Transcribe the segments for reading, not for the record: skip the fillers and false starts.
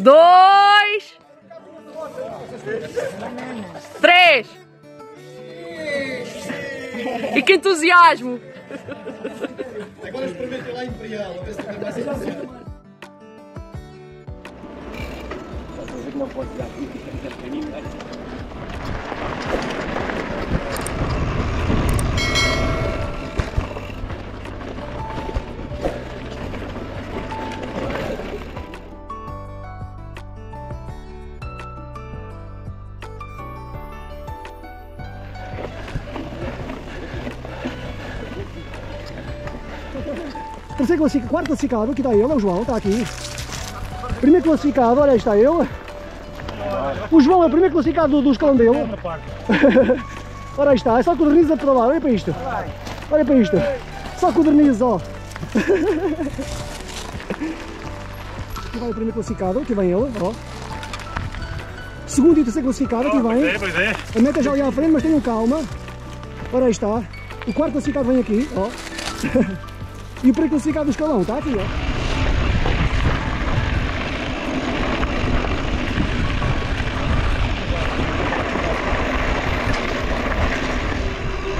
2, 3. E que entusiasmo! Agora experimentem lá em Imperial, a ver se vai ser possível. Não pode dar terceiro classificado, quarto classificado, que está ele, o João, está aqui. Primeiro classificado, olha, está ele. O João é o primeiro classificado do escalão dele. Ora aí está, é só codornizes a pedalar, olha para isto. Olha para isto. Só codornizes, ó. Aqui vai o primeiro classificado, aqui vem ele, ó. Segundo e terceiro classificado, aqui vem. Pois é. A meta já ali à frente, mas tenham calma. Ora aí está. O quarto classificado vem aqui, ó. E o primeiro classificado do escalão está aqui, ó.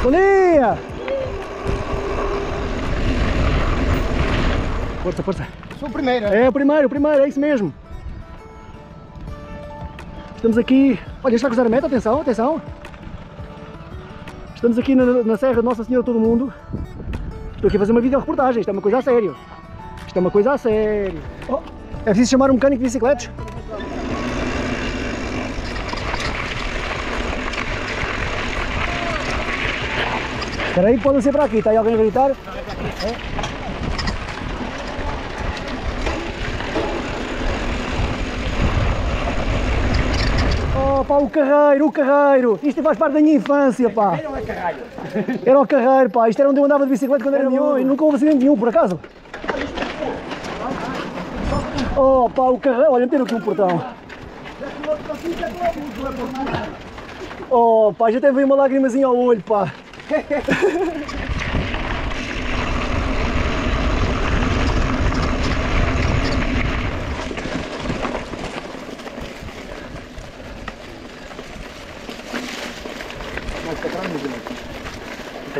Bom dia! Força, força! Sou o primeiro! É o primeiro, é isso mesmo! Estamos aqui... Olha, está a cruzar a meta, atenção, atenção! Estamos aqui na Serra de Nossa Senhora de Todo o Mundo. Estou aqui a fazer uma videoreportagem, isto é uma coisa a sério! Isto é uma coisa a sério! Oh, é preciso chamar um mecânico de bicicletas? Espera aí, podem ser para aqui, está aí alguém a gritar? Não, é para aqui. Oh pá, o carreiro! Isto faz parte da minha infância, pá! Era o carreiro! Era o carreiro, pá! Isto era onde eu andava de bicicleta quando era miúdo e nunca houve acidente nenhum, por acaso! Oh pá, o carreiro! Olha, meteram aqui um portão! Oh pá, já até veio uma lagrimazinha ao olho, pá!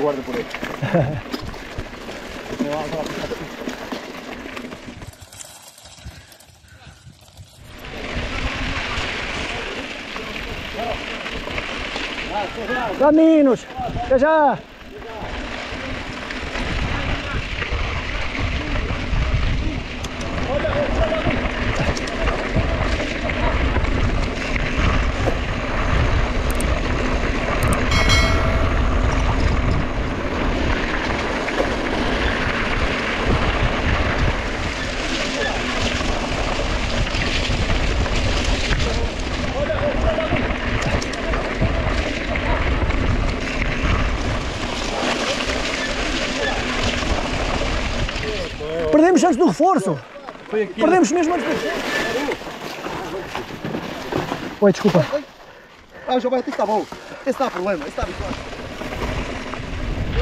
Guarda por aí. Caminhos! Até já! Perdemos antes do reforço! Perdemos mesmo antes do reforço! Oi, desculpa! Ah, o João Beto está bom! Esse não há problema, esse está habituado!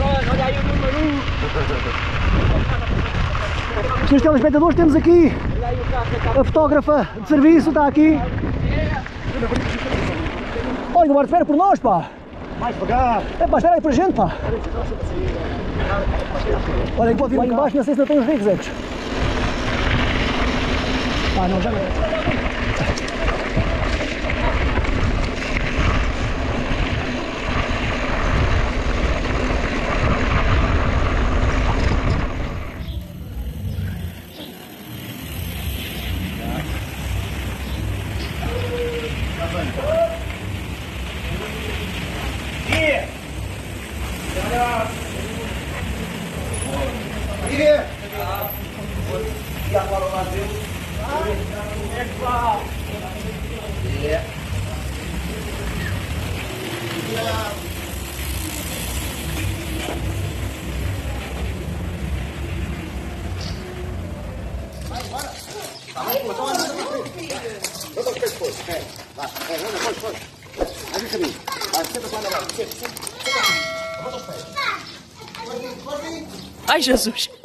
Olha aí o número 1! Senhores telespectadores, temos aqui a fotógrafa de serviço, está aqui! Olha, Eduardo Ferro por nós, pá! Mais devagar! É pá, espera aí para a gente, pá! Olha, pode vir lá embaixo, não sei se não tem os rigs antes. Ah, não, já não. E agora o Brasil? É claro! É! Vai embora! Tá bom, pô, toma! Eu tô com o pescoço, pega! Vai, pega, foi! Vai vir comigo! Vai, senta com a minha mão! Senta! Senta! Levanta os pés! Ai, Jesus!